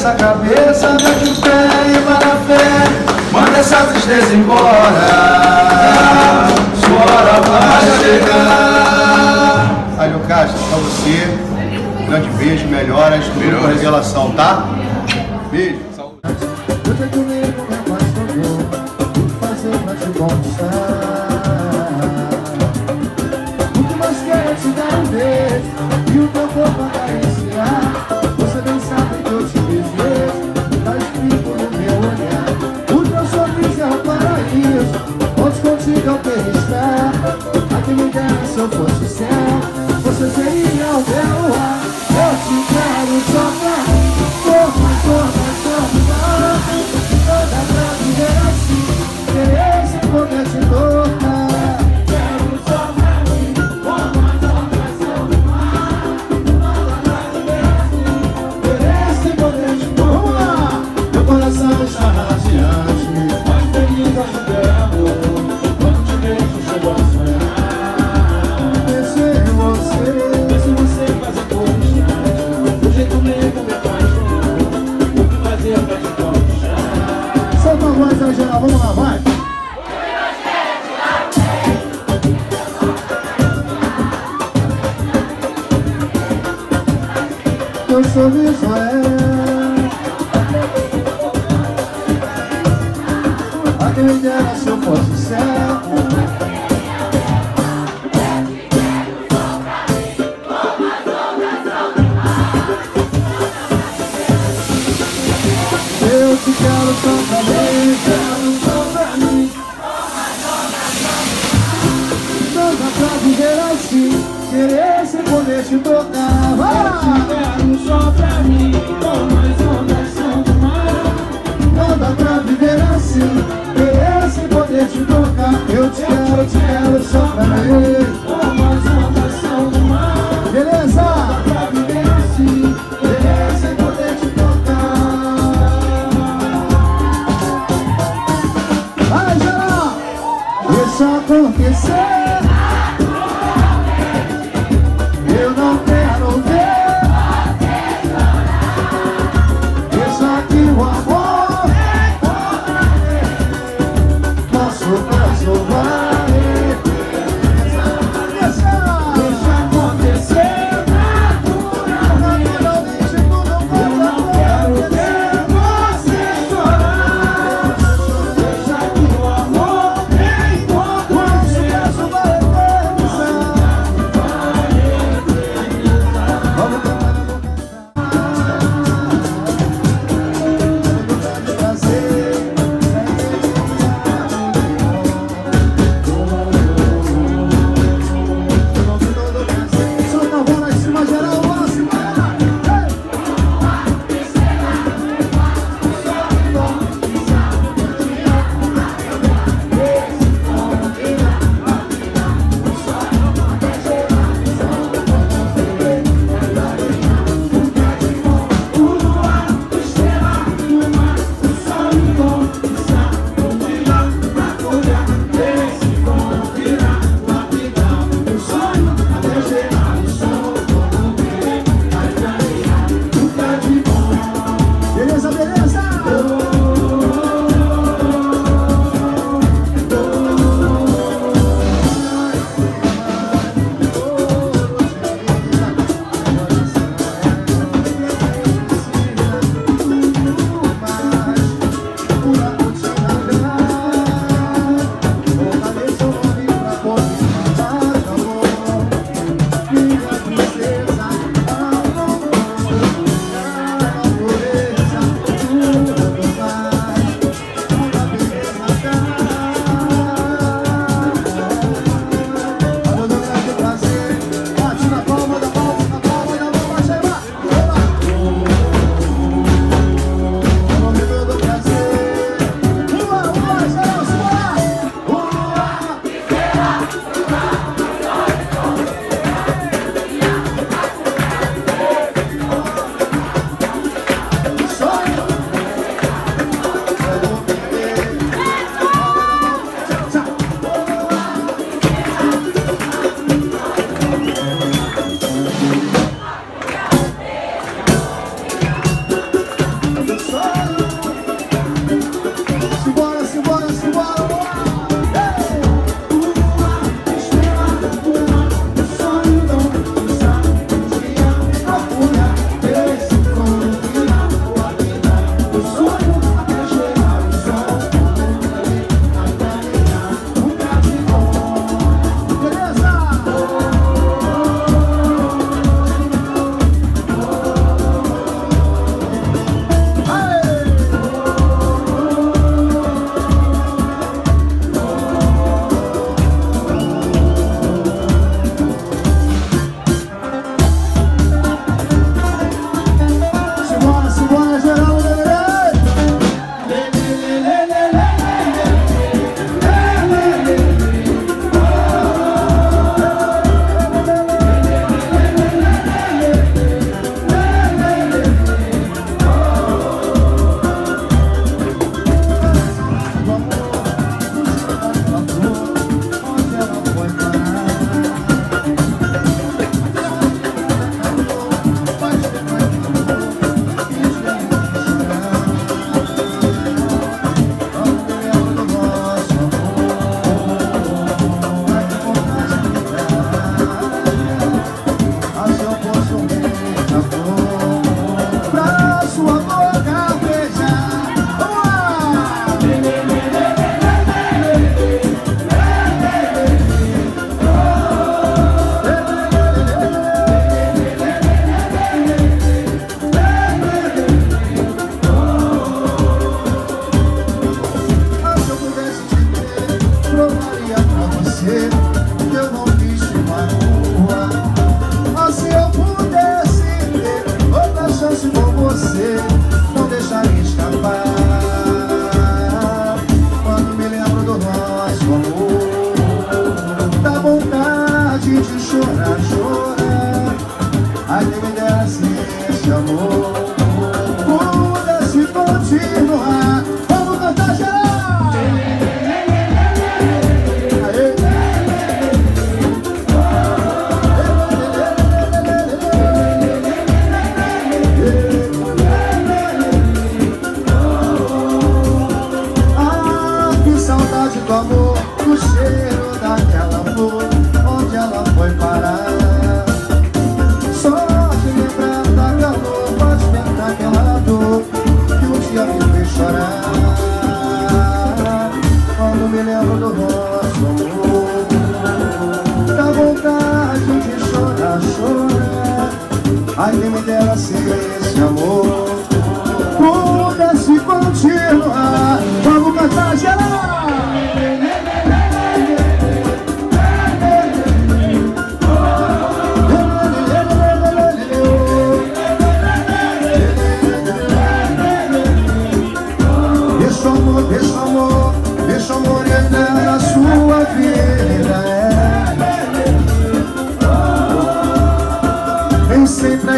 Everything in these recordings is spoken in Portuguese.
essa cabeça, mete o pé e vai na fé. Manda essa tristeza embora, sua hora vai chegar. Alho Castro, pra você, um grande beijo, melhoras, GRUPO Revelação, tá? Beijo, saúde. Eu tenho comigo, meu pastor, tudo fazer pra te conquistar. Muito mais quero te dar um beijo e o teu corpo acariciar. Se eu fosse o céu, você seria o meu ar. Eu te quero só pra toda brasileira assim. Querer se poder te tocar. Quero só pra mim, como as outras são do mar. Toda brasileira assim. Querer se poder te tocar. Meu coração está radiante, mais feliz a te ver, amor. Quando te vejo, chego a sonhar. Vamos lá, vai! Teu sorriso é a que me dera se eu fosse o céu. Eu te quero só pra mim, como as outras são do mar. Eu te quero só pra mim. Querer sem poder te tocar. Eu te quero só pra mim, como as ondas são do mar. Não dá pra viver assim, querer sem poder te tocar. Eu te quero só pra mim, como as ondas são do mar. Beleza? Não dá pra viver assim, querer sem poder te tocar. Vai, geral! Deixa acontecer.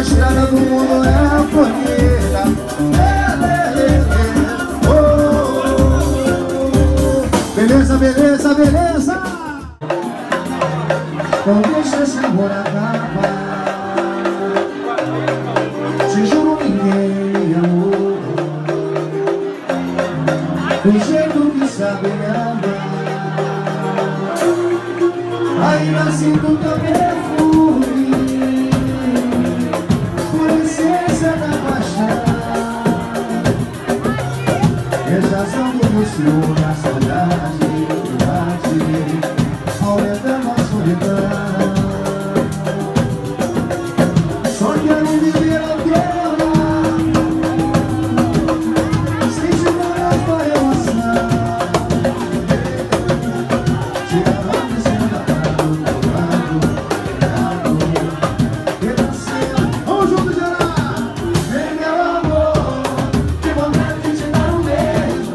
estrada do mundo é a porteira. Beleza, beleza, beleza. Não deixa esse amor acabar. Te juro, ninguém amou do jeito que sabe amar. Ainda sinto teu perfume. O Senhor da saudade aumenta a solidão. Sonhando em viver a guerra, sem te dar para eu assar. Te amando sem dar do meu lado, me dá seu. Vamos juntos, geral. Vem, meu amor, que vontade de te dar um beijo.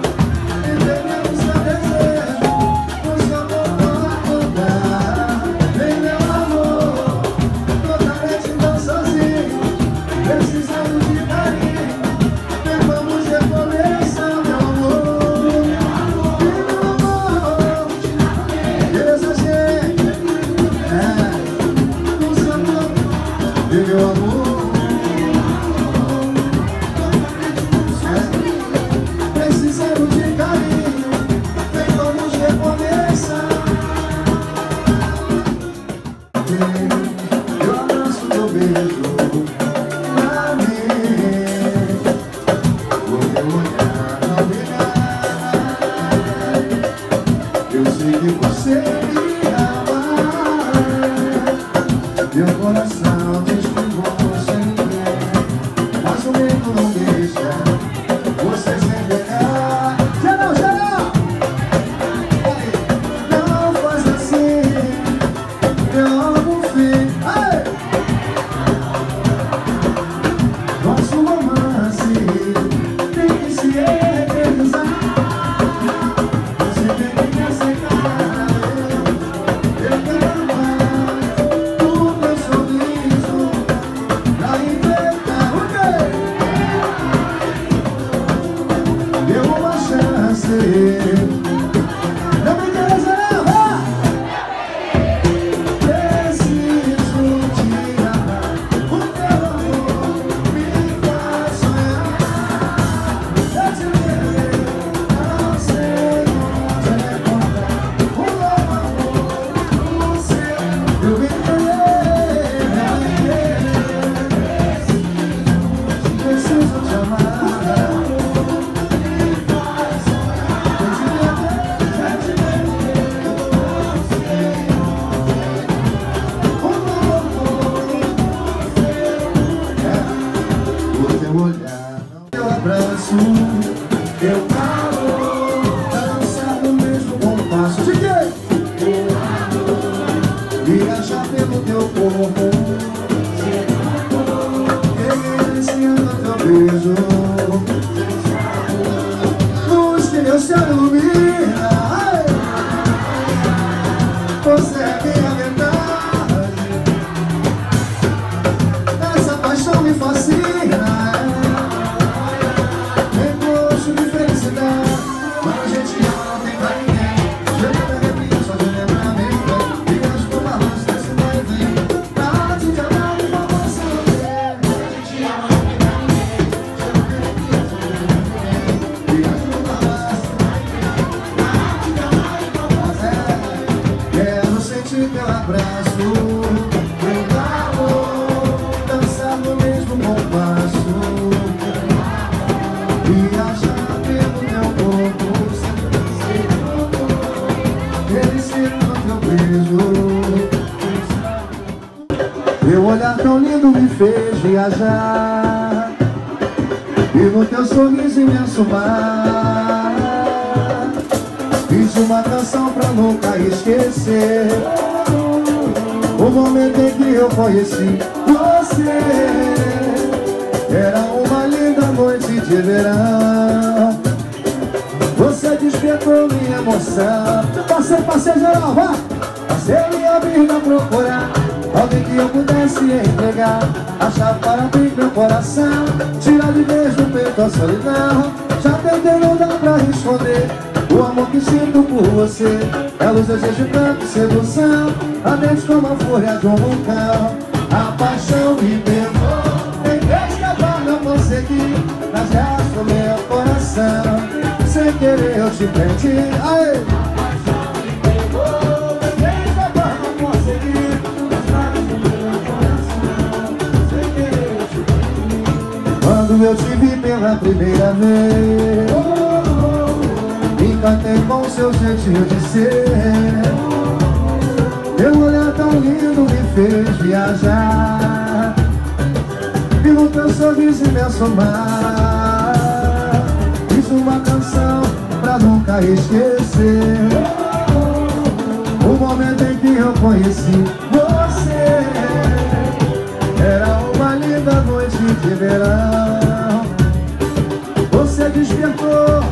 Viajar, e no teu sorriso imenso mar, fiz uma canção pra nunca esquecer o momento em que eu conheci você. Era uma linda noite de verão, você despertou minha emoção. Passei geral, vá! Passei minha vida a procurar. Alguém que eu pudesse entregar a chave para abrir meu coração, tirar de vez do peito a solidão. Já tentei, não dá pra responder o amor que sinto por você. É luz, desejo, tanto sedução, ardente como a fúria de um vulcão. A paixão me pegou, tentei escapar, não consegui, nas garras do meu coração, sem querer eu te perdi. Aê! Quando eu te vi pela primeira vez, me encantei com o seu jeitinho de ser. Teu olhar tão lindo me fez viajar, e no teu sorriso imenso mar, fiz uma canção pra nunca esquecer. O momento em que eu conheci você era uma linda noite de verão. Despertou,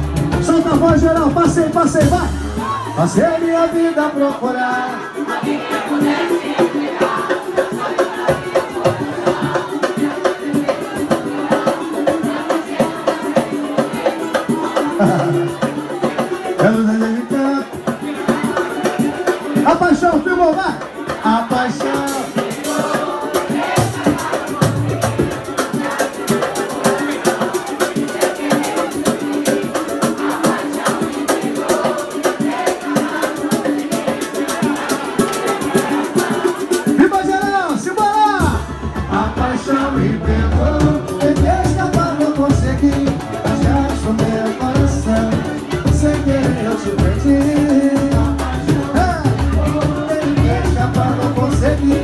solta a voz geral, passei, vai! Passei minha vida a procurar uma vida que pudesse respirar. A paixão, filmou, vai! A paixão. Você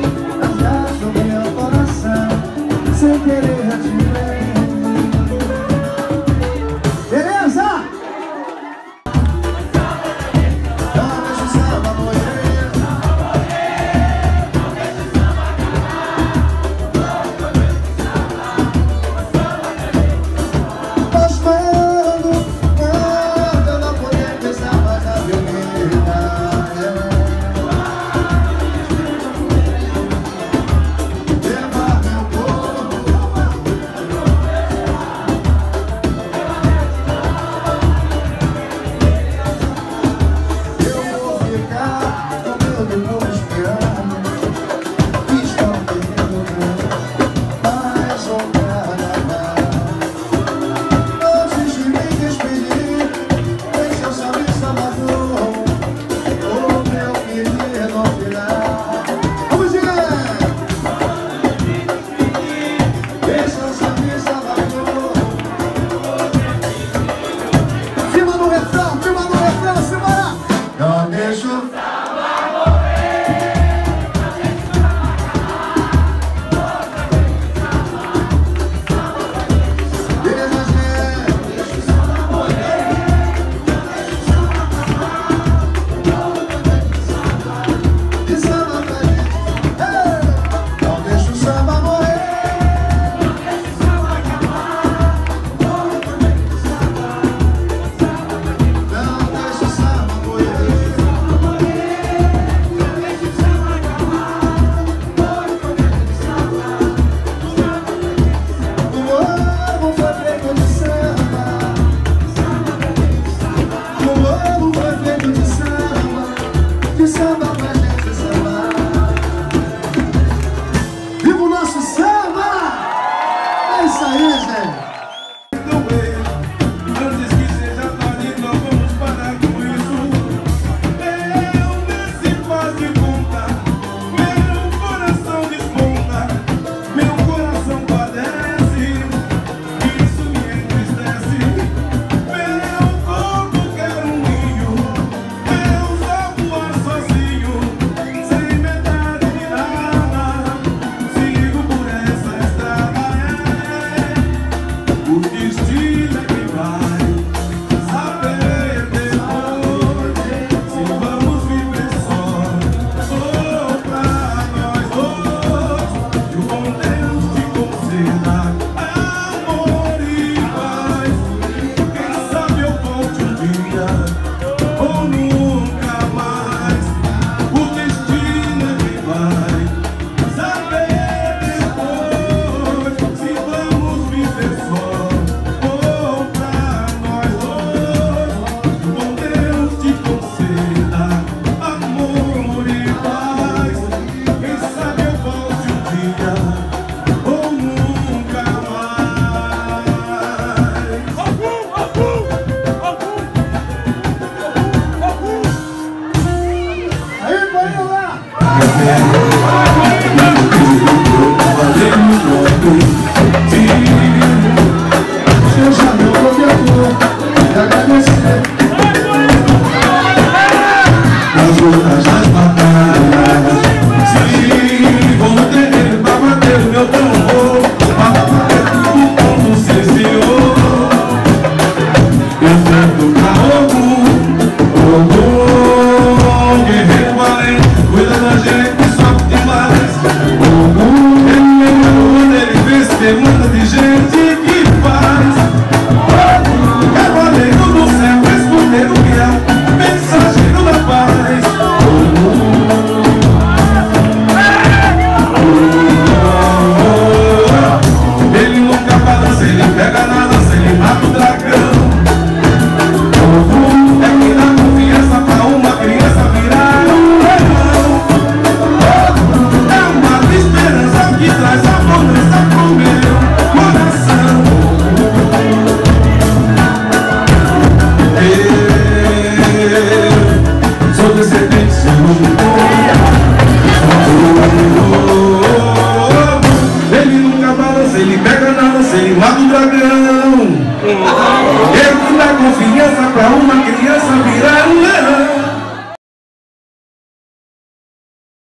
para uma criança virar